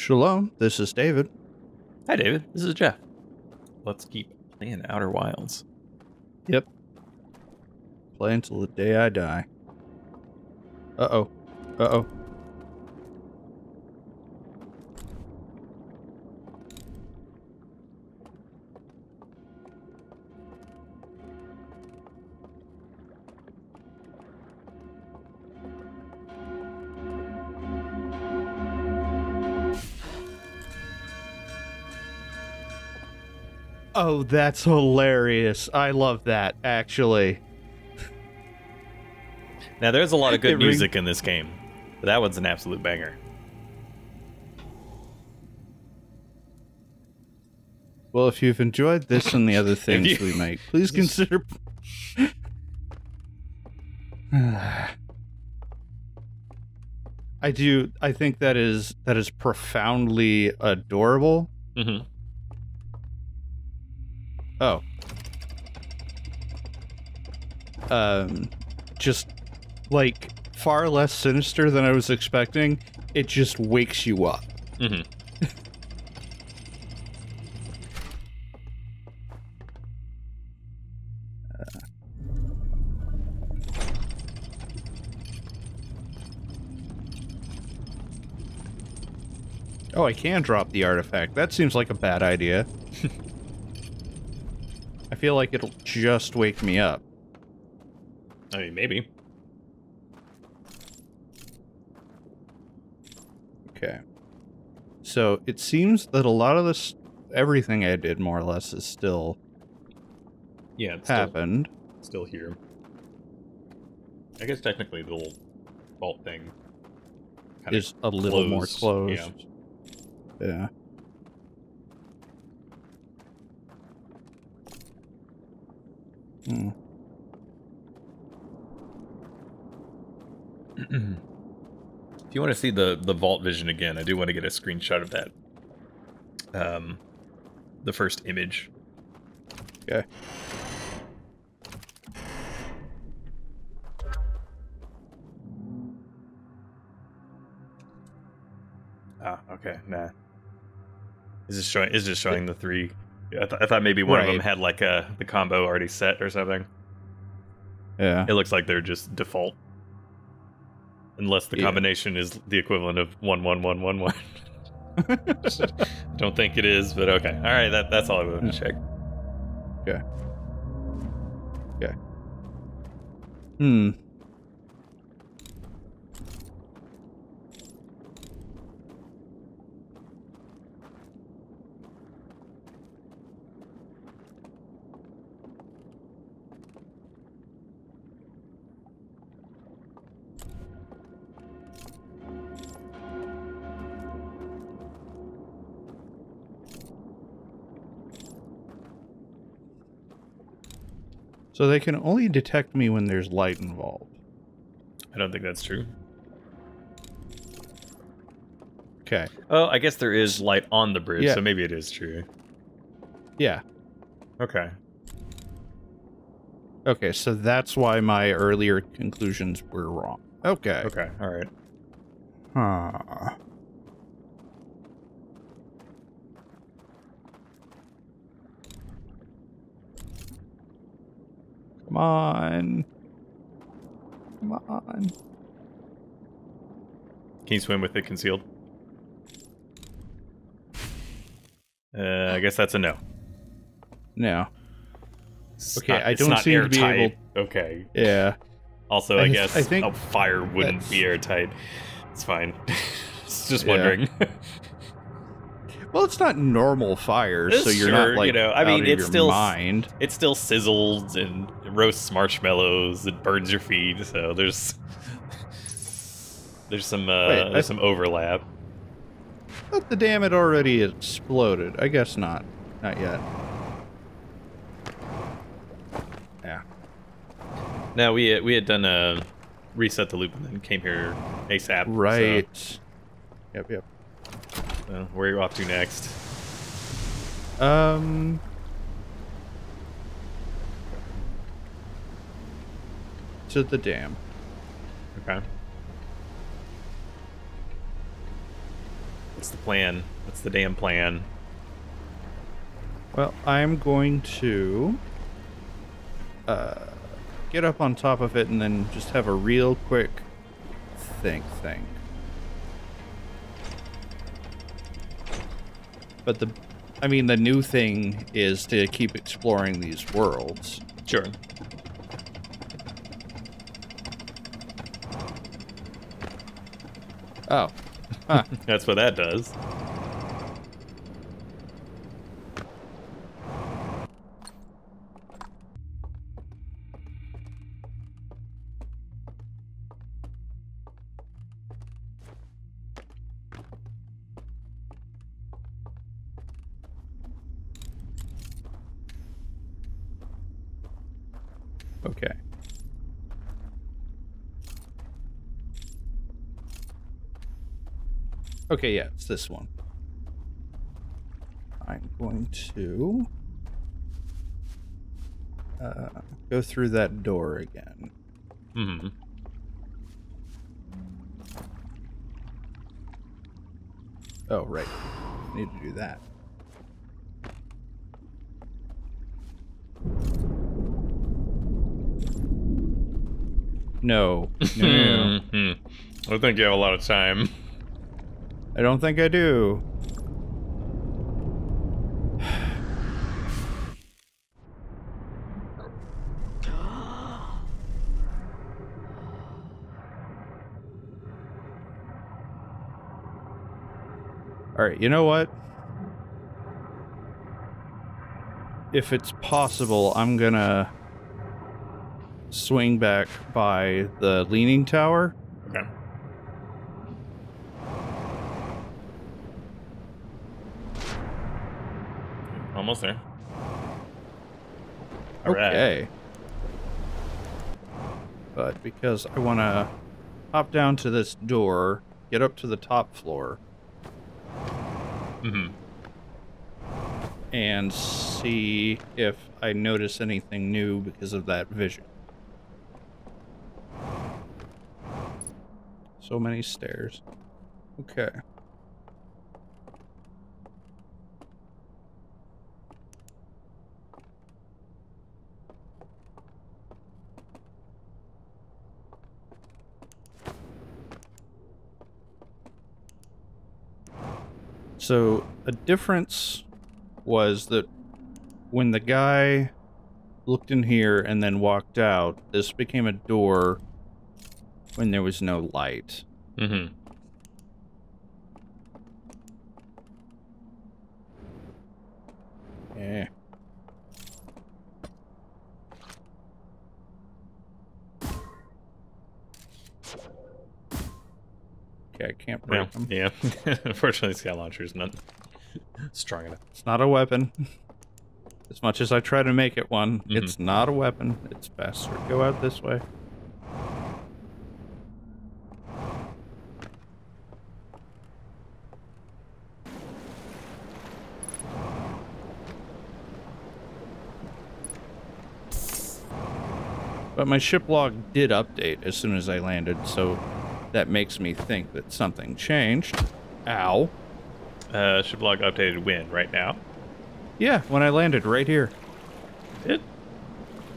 Shalom, this is David. Hi David, this is Jeff. Let's keep playing Outer Wilds. Yep. Play until the day I die. Uh-oh. Uh-oh. Oh, that's hilarious. I love that, actually. Now, there's a lot of good music in this game, but that one's an absolute banger. Well, if you've enjoyed this and the other things we make, please consider... I do. I think that is profoundly adorable. Mm-hmm. Oh. Just, like, far less sinister than I was expecting. It just wakes you up. Mm-hmm. Oh, I can drop the artifact. That seems like a bad idea. I feel like it'll just wake me up. I mean, maybe. Okay. So, it seems that a lot of this... everything I did, more or less, is still... Yeah, it's happened. Still here. I guess technically the little vault thing... is a little more closed. Yeah. Yeah. Hmm. If you want to see the vault vision again, I do want to get a screenshot of that. The first image. Okay. Ah, okay. Nah. Is this showing the three? I thought maybe one of them had like the combo already set or something. Yeah. It looks like they're just default. Unless the combination is the equivalent of 1 1 1 1 1. Don't think it is, but okay. All right, that's all I wanted to check. Okay. Okay. Hmm. So they can only detect me when there's light involved. I don't think that's true. Okay. Oh, I guess there is light on the bridge, so maybe it is true. Yeah. Okay. Okay, so that's why my earlier conclusions were wrong. Okay. Okay, all right. Huh. Come on. Come on. Can you swim with it concealed? I guess that's a no. No. Okay, I don't seem to be able... Okay. Yeah. Also, I guess a fire wouldn't be airtight. It's fine. It's just wondering. Yeah. Well, it's not normal fire, so you're not like, you know, I mean, it's still mind. It still sizzles and roasts marshmallows. It burns your feet, so there's some overlap. But the dam had already exploded. I guess not. Not yet. Yeah. Now we had done a reset the loop and then came here ASAP. Right. So. Yep. Yep. Where are you off to next? To the dam. Okay. What's the plan? What's the damn plan? Well, I'm going to get up on top of it and then just have a real quick think. But the new thing is to keep exploring these worlds. Sure. Oh. Huh. That's what that does. Okay. Okay, yeah, it's this one. I'm going to go through that door again. Mm-hmm. Oh, right. I need to do that. No. No. I think you have a lot of time. I don't think I do. All right, you know what? If it's possible, I'm gonna swing back by the leaning tower. Okay. Almost there. All okay. Right. But because I want to hop down to this door, get up to the top floor, and see if I notice anything new because of that vision. So many stairs. Okay. So a difference was that when the guy looked in here and then walked out, this became a door when there was no light. Mm-hmm. Yeah. Okay, I can't break them. Yeah. Unfortunately, scout launcher is not strong enough. It's not a weapon. As much as I try to make it one, it's not a weapon. It's faster. Go out this way. But my ship log did update as soon as I landed, so that makes me think that something changed. Ow. Ship log updated when? Right now? Yeah, when I landed right here. It?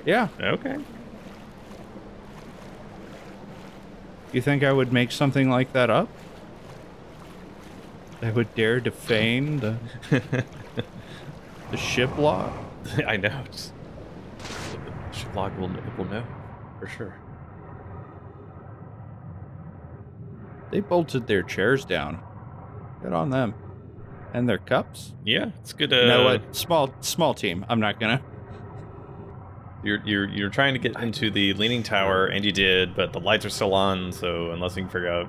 Yeah. Okay. You think I would make something like that up? I would dare defame the, the ship log? I know. Log will know for sure. They bolted their chairs down. Good on them. And their cups. Yeah, it's good. You know what? Small team. I'm not gonna. You're trying to get into the leaning tower, and you did, but the lights are still on. So unless you can figure out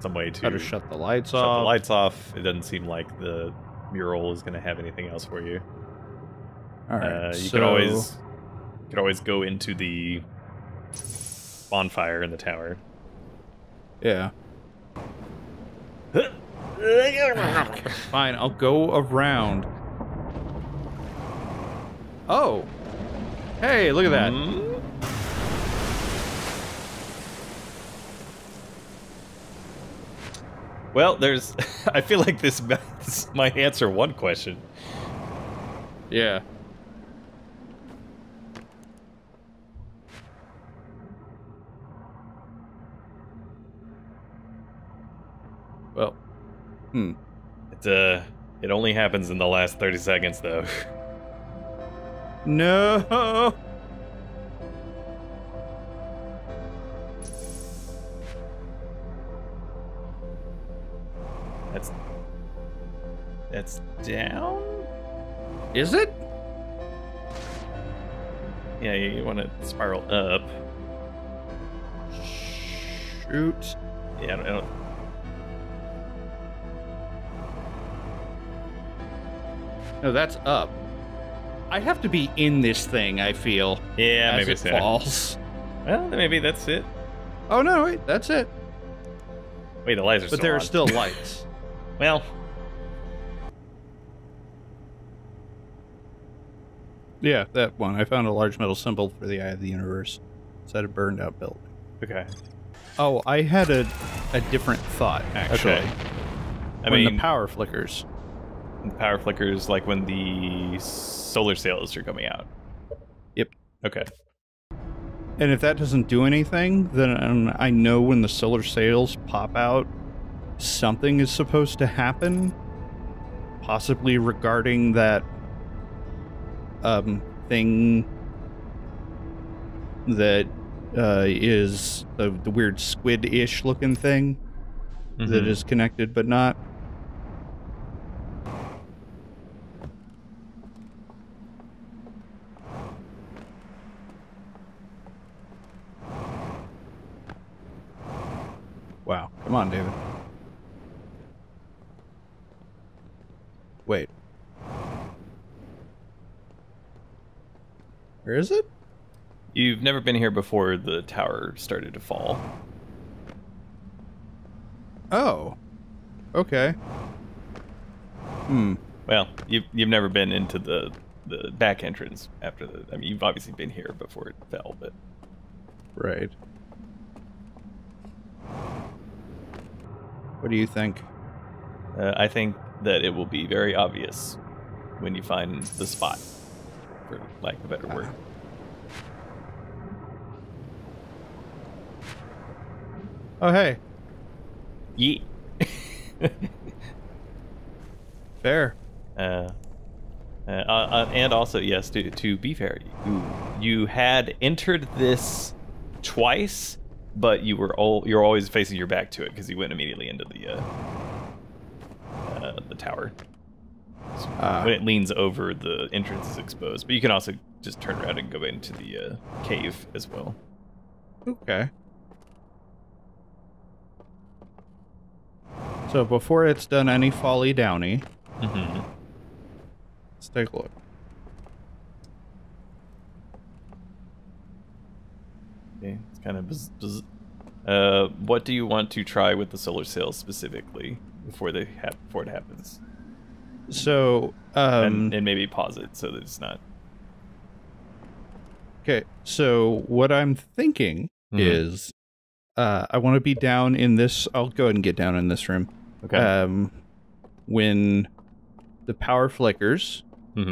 some way to shut the lights off, it doesn't seem like the mural is gonna have anything else for you. All right. You so... could always go into the bonfire in the tower. Yeah. Fine, I'll go around. Oh! Hey, look at that. Well, there's... I feel like this might answer one question. Yeah. Well. Hmm. It only happens in the last 30 seconds, though. No! That's down? Is it? Yeah, you want to spiral up. Shoot. Yeah, I don't... No, that's up. I have to be in this thing, I feel. Yeah, maybe it's falls. Well, maybe that's it. Oh, no, wait, that's it. Wait, the lights are still on. But there are still lights. Well... Yeah, that one. I found a large metal symbol for the Eye of the Universe. It's at a burned out building. Okay. Oh, I had a different thought, actually. Okay. I mean, the power flickers. The power flickers, like when the solar sails are coming out. Yep. Okay. And if that doesn't do anything, then I know when the solar sails pop out, something is supposed to happen. Possibly regarding that thing that is the weird squid-ish looking thing that is connected but not. Wow, come on, David. Wait. Where is it? You've never been here before the tower started to fall. Oh. Okay. Hmm. Well, you've never been into the back entrance after the... I mean, you've obviously been here before it fell, but... Right. What do you think? I think that it will be very obvious when you find the spot. For lack of a better word. Oh, hey. Yeah. Fair. And also, yes, to be fair, you had entered this twice, but you're always facing your back to it because you went immediately into the tower. So when it leans over, the entrance is exposed. But you can also just turn around and go into the cave as well. Okay. So before it's done any folly downy, let's take a look. Okay, it's kind of bizarre. What do you want to try with the solar sails specifically before it happens? So, and maybe pause it so that it's not. Okay, so what I'm thinking is, I want to be down in this. I'll go ahead and get down in this room. Okay. When the power flickers. Okay.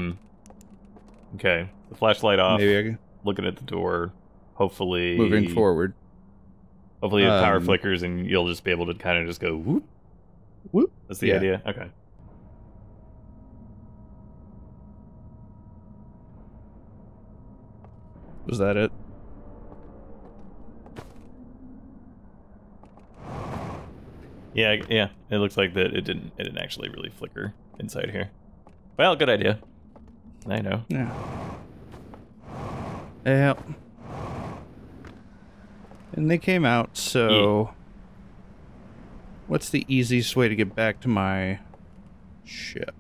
The flashlight off. Maybe I can... Looking at the door. Hopefully moving forward. Hopefully the power flickers and you'll just be able to kind of just go whoop, whoop. That's the idea. Okay. Was that it? Yeah. It looks like that it didn't actually really flicker inside here. Well, good idea. I know. Yeah. Yeah. And they came out, so what's the easiest way to get back to my ship?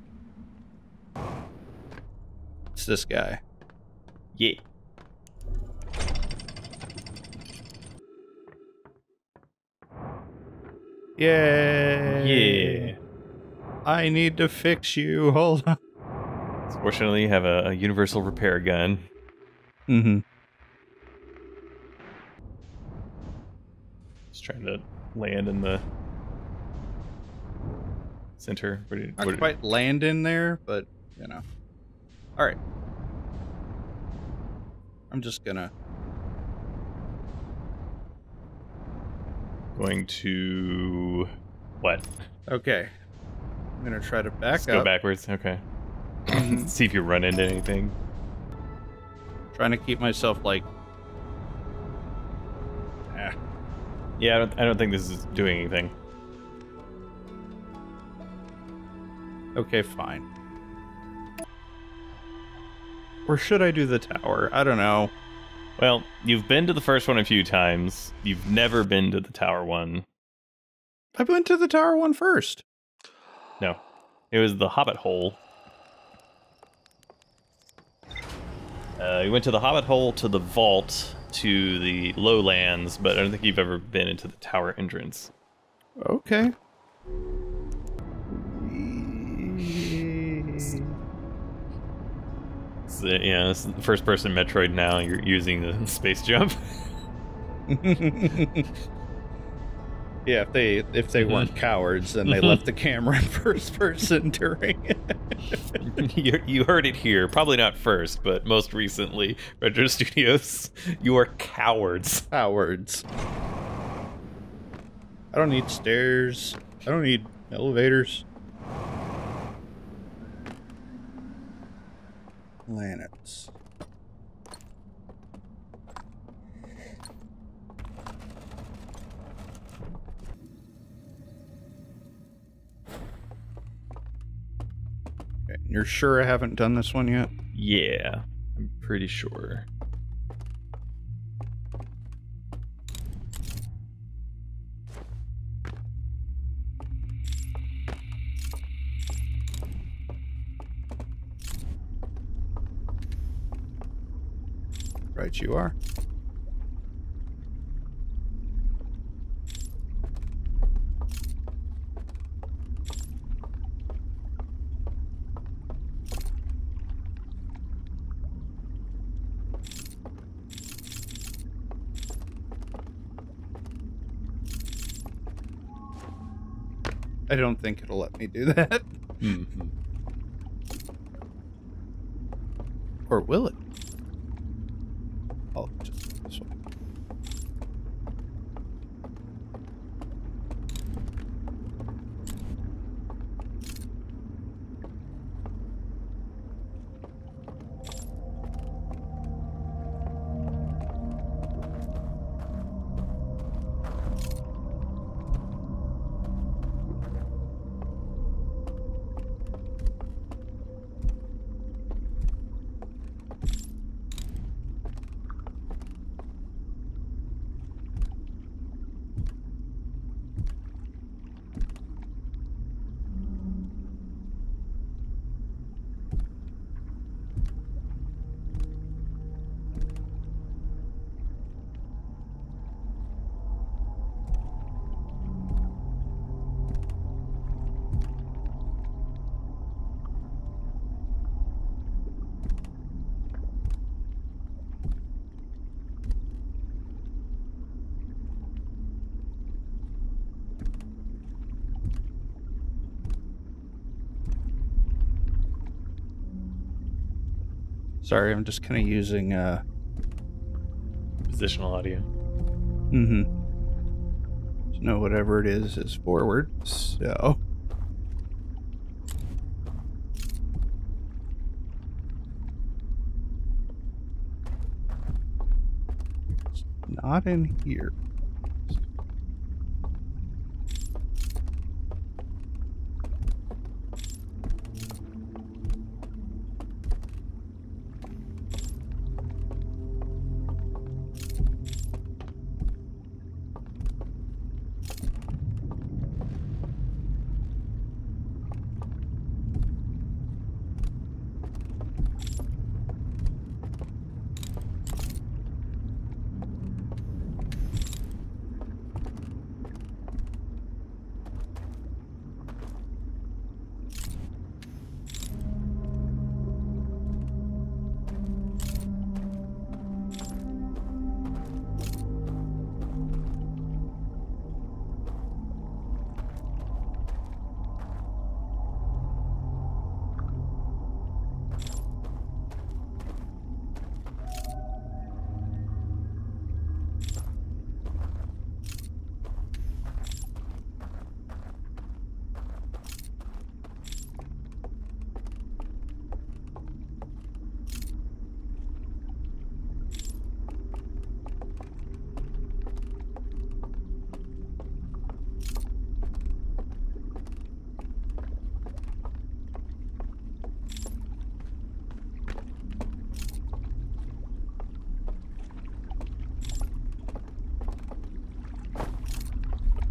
It's this guy. Yeah. Yeah. I need to fix you. Hold on. Fortunately, you have a universal repair gun. Just trying to land in the center. I could quite land in there, but you know. All right. I'm just gonna. Going to what? Okay. I'm gonna try to back up. Go backwards. Okay. See if you run into anything. Trying to keep myself like. Eh. Yeah, I don't think this is doing anything. Okay, fine. Or should I do the tower? I don't know. Well, you've been to the first one a few times. You've never been to the tower one. I went to the tower one first. No. It was the Hobbit Hole. You went to the Hobbit Hole, to the vault, to the lowlands, but I don't think you've ever been into the tower entrance. Okay. Yeah, this is the first person Metroid now. You're using the space jump. Yeah, if they weren't cowards, then they left the camera in first person during it. You heard it here. Probably not first, but most recently, Retro Studios, you are cowards. Cowards. I don't need stairs. I don't need elevators. Planets. Okay, you're sure I haven't done this one yet? Yeah, I'm pretty sure. Right, you are. I don't think it'll let me do that. Mm-hmm. Or will it? Sorry, I'm just kind of using positional audio. Mm-hmm. So no, whatever it is forward, so... It's not in here.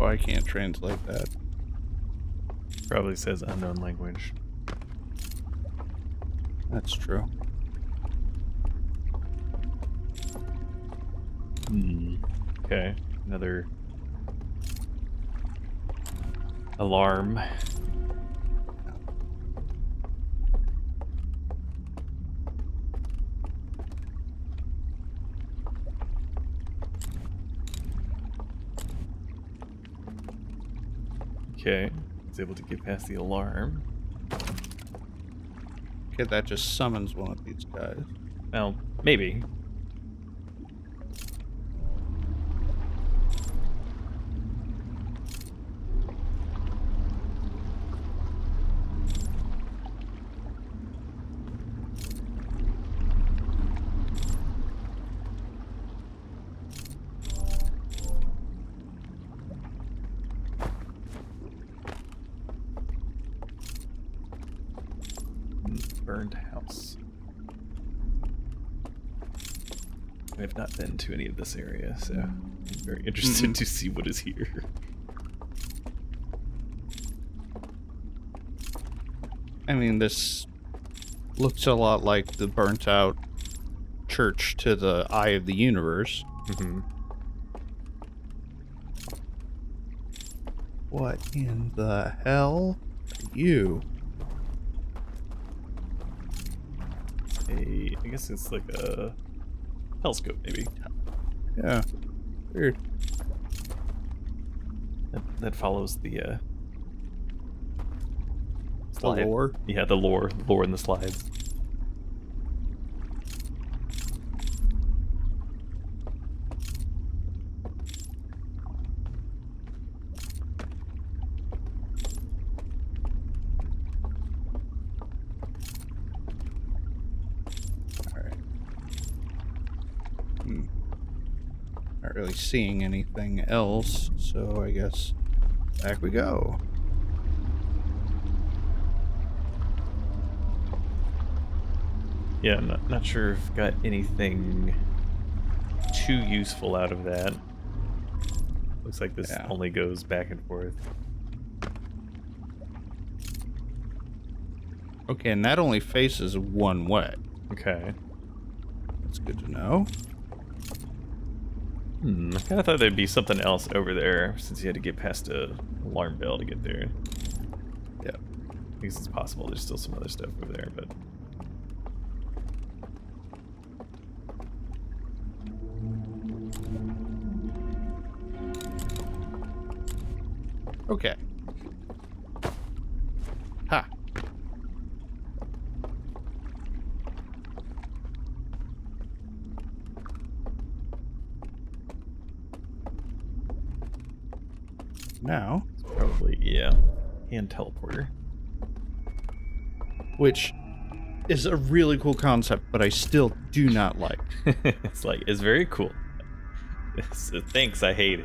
I can't translate that. Probably says unknown language. That's true. Hmm. Okay. Another alarm. Okay, it's able to get past the alarm. Okay, that just summons one of these guys. Well, maybe. Been to any of this area, so I'm very interested to see what is here. I mean, this looks a lot like the burnt out church to the Eye of the Universe. Mm-hmm. What in the hell are you? I guess it's like a telescope, maybe. Yeah. Weird. That follows the lore? Yeah, the lore. Lore in the slides. Seeing anything else, so I guess back we go. Yeah, I'm not sure if I've got anything too useful out of that. Looks like this only goes back and forth. Okay, and that only faces one way. Okay. That's good to know. I kind of thought there'd be something else over there, since you had to get past an alarm bell to get there. Yeah, I guess it's possible there's still some other stuff over there, but... Okay. Ha! Now it's probably hand teleporter, which is a really cool concept, but I still do not like. It's very cool. So thanks, I hate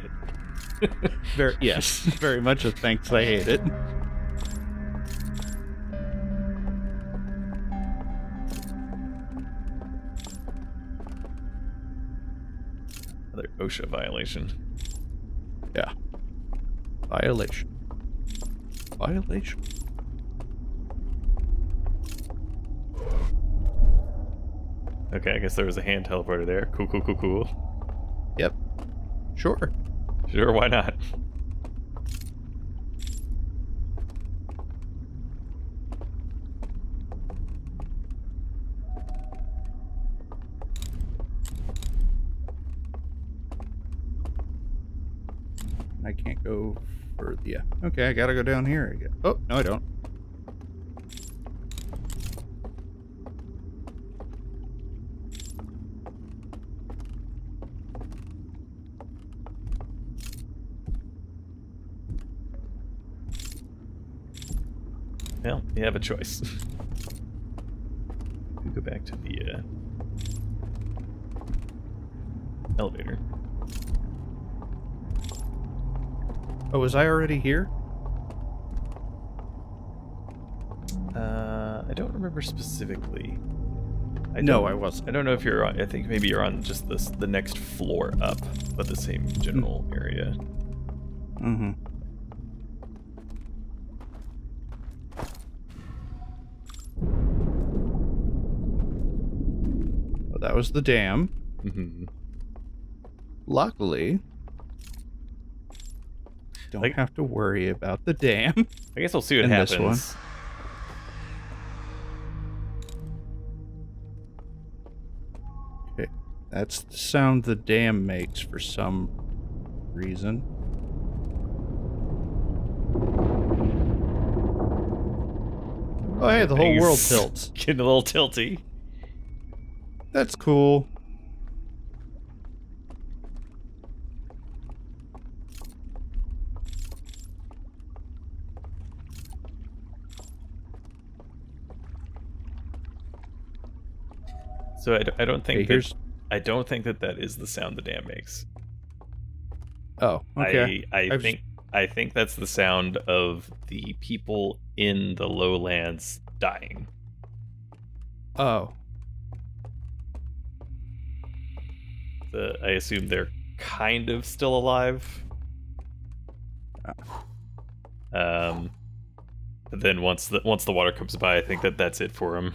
it. Yes, very much a thanks, I hate it. Another OSHA violation. Yeah. Violation. Okay, I guess there was a hand teleporter there. Cool. Yep. Sure, why not? I can't go... Yeah. Okay, I gotta go down here again. Oh, no, I don't. Well, you have a choice. We go back to the elevator. Oh, was I already here? I don't remember specifically. No, I wasn't. I don't know if you're on... I think maybe you're on just the next floor up, but the same general area. Mm-hmm. Well, that was the dam. Mm-hmm. Luckily, don't have to worry about the dam. I guess we'll see what happens. This one. Okay, that's the sound the dam makes for some reason. Oh, hey, the whole world tilts. Getting a little tilty. That's cool. So I don't think that is the sound the dam makes. Oh, okay. I think that's the sound of the people in the lowlands dying. Oh. I assume they're kind of still alive. But then once the water comes by, I think that's it for them.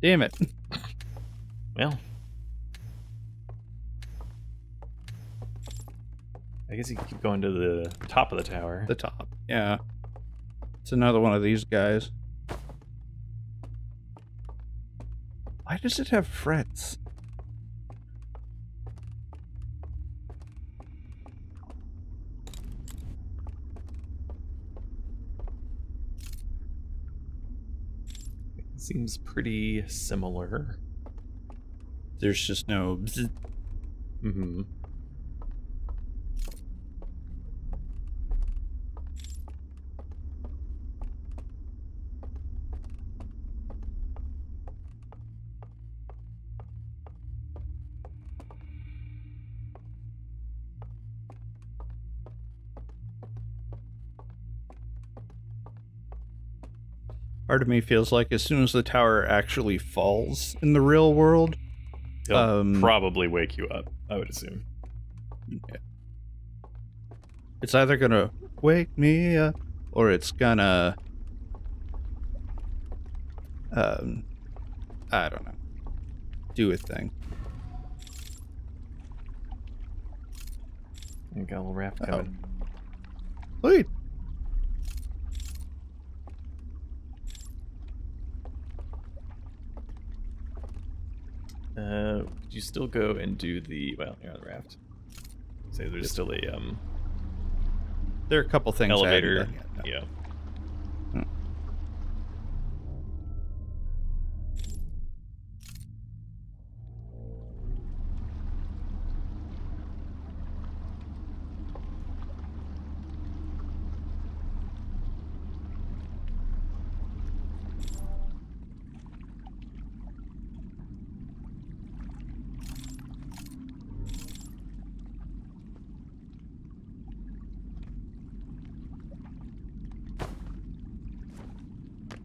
Damn it. Well. I guess you can keep going to the top of the tower. The top, yeah. It's another one of these guys. Why does it have frets? Seems pretty similar. There's just no. Mm-hmm. Part of me feels like as soon as the tower actually falls in the real world, it'll probably wake you up, I would assume. Yeah. It's either gonna wake me up, or it's gonna... I don't know. Do a thing. You got a little raft coming. Wait! Could you still go and do the... Well, you're on the raft. Say there's still a... There are a couple things. Elevator. Yet, no. Yeah. Hmm.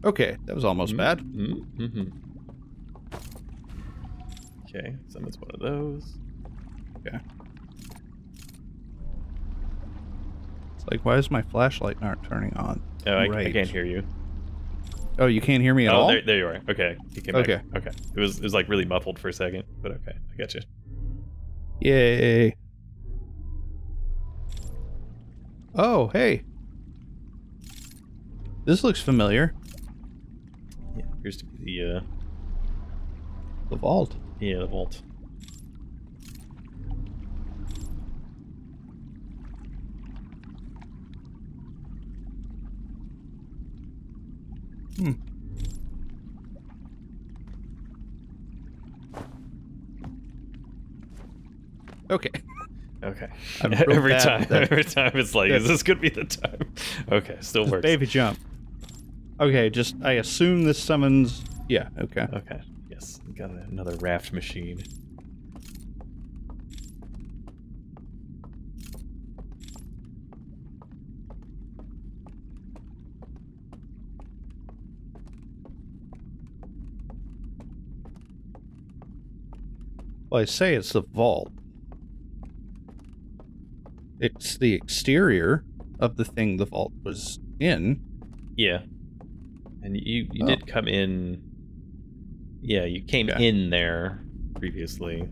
Okay, that was almost bad. Mm-hmm. Okay, summon's one of those. Okay. It's like, why is my flashlight not turning on? Oh, I can't hear you. Oh, you can't hear me at all? There you are. Okay. You came back. Okay. It was like really muffled for a second, but okay, I got you. Yay. Oh, hey. This looks familiar. Appears to be the vault. Yeah, the vault. Hmm. Okay. Okay. Every time it's like, is this gonna be the time? Okay, still works. Baby jump. Okay, just, I assume this summons... Yeah, okay. Okay, yes. We got another raft machine. Well, I say it's the vault. It's the exterior of the thing the vault was in. Yeah. And you did come in... Yeah, you came in there previously.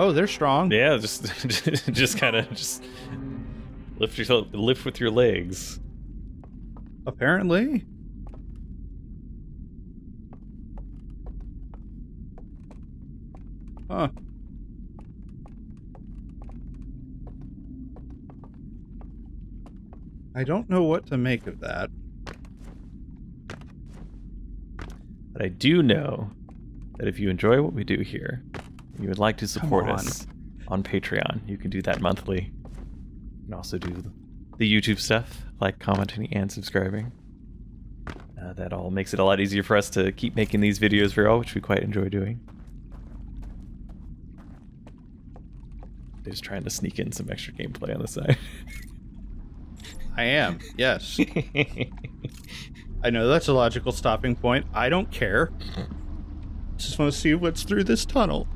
Oh, they're strong. Yeah, just kind of lift yourself, lift with your legs. Apparently. Huh. I don't know what to make of that. But I do know that if you enjoy what we do here, you would like to support us on Patreon. You can do that monthly. You can also do the YouTube stuff, like commenting and subscribing. That all makes it a lot easier for us to keep making these videos for y'all, which we quite enjoy doing. They're just trying to sneak in some extra gameplay on the side. I am, yes. I know that's a logical stopping point. I don't care. Just want to see what's through this tunnel.